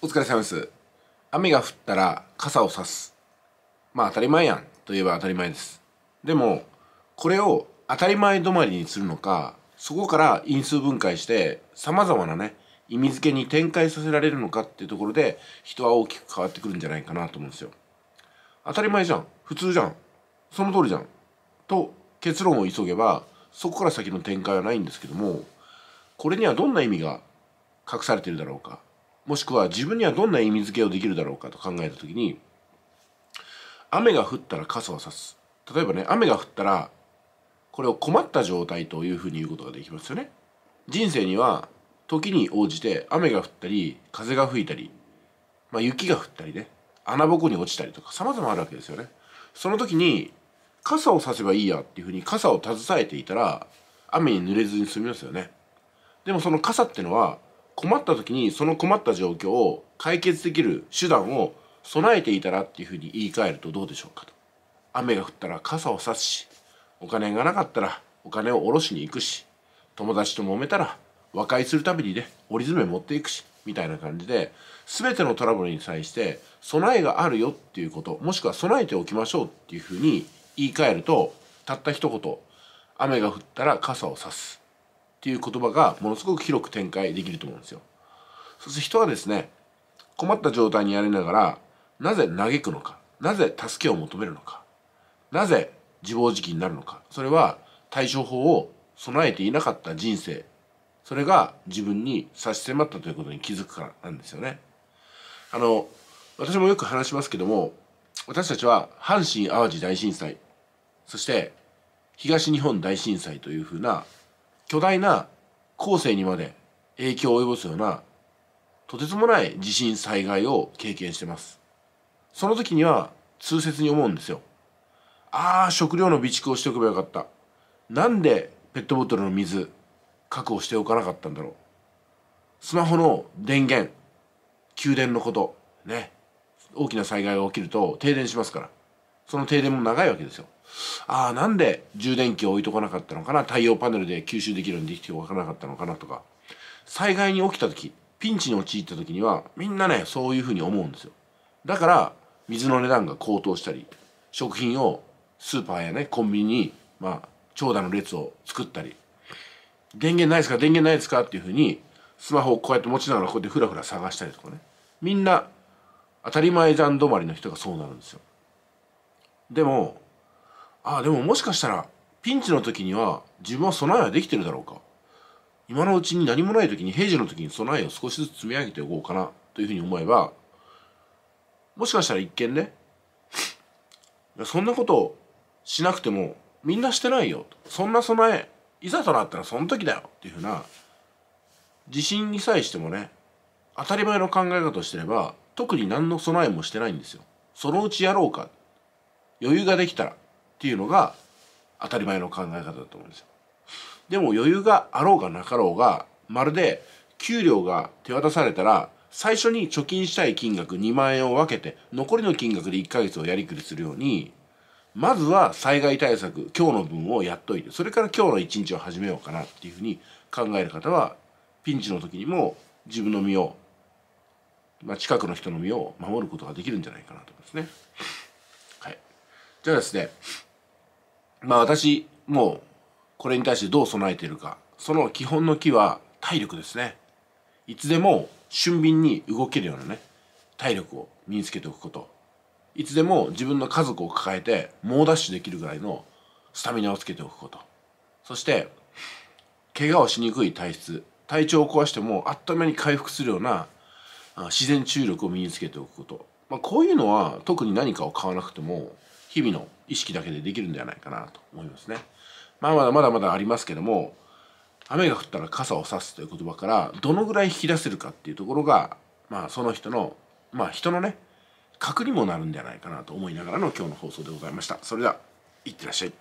お疲れ様です。雨が降ったら傘を差す。まあ当たり前やんといえば当たり前です。でも、これを当たり前止まりにするのか、そこから因数分解して様々なね、意味付けに展開させられるのかっていうところで、人は大きく変わってくるんじゃないかなと思うんですよ。当たり前じゃん。普通じゃん。その通りじゃん。と結論を急げば、そこから先の展開はないんですけども、これにはどんな意味が隠されているだろうか、もしくは自分にはどんな意味付けをできるだろうかと考えた時に、雨が降ったら傘を差す。例えばね、雨が降ったら、これを困った状態というふうに言うことができますよね。人生には時に応じて雨が降ったり、風が吹いたり、まあ、雪が降ったりね、穴ぼこに落ちたりとか様々あるわけですよね。その時に傘を差せばいいやっていうふうに傘を携えていたら、雨に濡れずに済みますよね。でもその傘ってのは、困った時にその困った状況を解決できる手段を備えていたらっていうふうに言い換えるとどうでしょうかと。雨が降ったら傘を差すし、お金がなかったらお金を下ろしに行くし、友達と揉めたら和解するためにね、折り詰め持っていくし、みたいな感じで、全てのトラブルに際して備えがあるよっていうこと、もしくは備えておきましょうっていうふうに言い換えると、たった一言、雨が降ったら傘を差すっていう言葉がものすごく広く展開できると思うんですよ。そして人はですね、困った状態にありながら、なぜ嘆くのか、なぜ助けを求めるのか、なぜ自暴自棄になるのか、それは対処法を備えていなかった人生、それが自分に差し迫ったということに気づくからなんですよね。私もよく話しますけども、私たちは阪神・淡路大震災、そして東日本大震災というふうな巨大な後世にまで影響を及ぼすようなとてつもない地震災害を経験してます。その時には痛切に思うんですよ。ああ、食料の備蓄をしておけばよかった。なんでペットボトルの水確保しておかなかったんだろう。スマホの電源、給電のことね、大きな災害が起きると停電しますから、その停電も長いわけですよ。ああ、なんで充電器を置いとかなかったのかな、太陽パネルで吸収できるようにできておかなかったのかなとか、災害に起きた時、ピンチに陥った時にはみんなね、そういうふうに思うんですよ。だから水の値段が高騰したり、食品をスーパーやね、コンビニにまあ長蛇の列を作ったり、電源ないですか、電源ないですかっていうふうにスマホをこうやって持ちながらこうやってフラフラ探したりとかね、みんな当たり前じゃん止まりの人がそうなるんですよ。でも、ああ、でももしかしたらピンチの時には自分は備えはできてるだろうか、今のうちに何もない時に、平時の時に備えを少しずつ積み上げておこうかなというふうに思えば、もしかしたら一見ね、そんなことしなくてもみんなしてないよと、そんな備えいざとなったらその時だよっていうふうな、地震に際してもね、当たり前の考え方をしてれば特に何の備えもしてないんですよ。そのうちやろうか、余裕ができたらっていうのが当たり前の考え方だと思うんですよ。でも余裕があろうがなかろうが、まるで給料が手渡されたら最初に貯金したい金額2万円を分けて、残りの金額で1ヶ月をやりくりするように、まずは災害対策、今日の分をやっといて、それから今日の一日を始めようかなっていうふうに考える方は、ピンチの時にも自分の身を、まあ、近くの人の身を守ることができるんじゃないかなと思いますね。はい。じゃあですね、まあ私もこれに対してどう備えているか、その基本の木は体力ですね。いつでも俊敏に動けるようなね、体力を身につけておくこと、いつでも自分の家族を抱えて猛ダッシュできるぐらいのスタミナをつけておくこと、そして怪我をしにくい体質、体調を壊してもあっという間に回復するような自然治癒力を身につけておくこと、まあ、こういうのは特に何かを買わなくても日々の意識だけでできるんではないかなと思いますね。まあまだありますけども、雨が降ったら傘を差すという言葉からどのぐらい引き出せるかっていうところが、まあその人のね、核にもなるんじゃないかなと思いながらの今日の放送でございました。それではいってらっしゃい。